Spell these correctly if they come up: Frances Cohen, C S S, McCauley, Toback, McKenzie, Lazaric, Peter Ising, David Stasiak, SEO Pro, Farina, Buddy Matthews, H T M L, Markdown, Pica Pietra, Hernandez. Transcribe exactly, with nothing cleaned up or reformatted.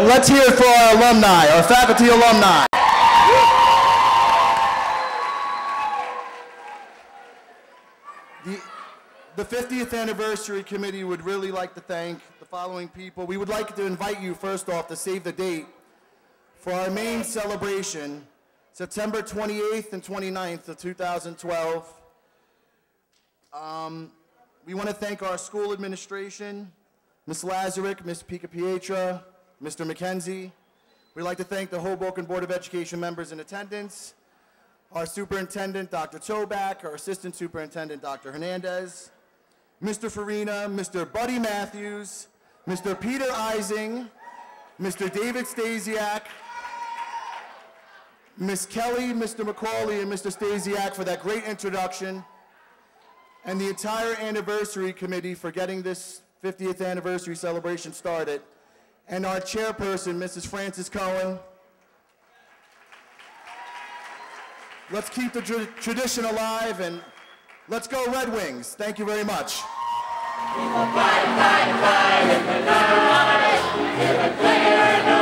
Let's hear it for our alumni, our faculty alumni. The, the fiftieth Anniversary Committee would really like to thank the following people. We would like to invite you, first off, to save the date for our main celebration, September twenty-eighth and twenty-ninth of two thousand twelve. Um, we want to thank our school administration, Miz Lazaric, Miz Pica Pietra, Mister McKenzie. We'd like to thank the Hoboken Board of Education members in attendance, our superintendent, Doctor Toback, our assistant superintendent, Doctor Hernandez, Mister Farina, Mister Buddy Matthews, Mister Peter Ising, Mister David Stasiak, Miz Kelly, Mister McCauley, and Mister Stasiak for that great introduction, and the entire Anniversary Committee for getting this fiftieth anniversary celebration started, and our chairperson, Missus Frances Cohen. Let's keep the tra tradition alive, and let's go Red Wings. Thank you very much. We will fight, fight, fight in the night. We're a player, no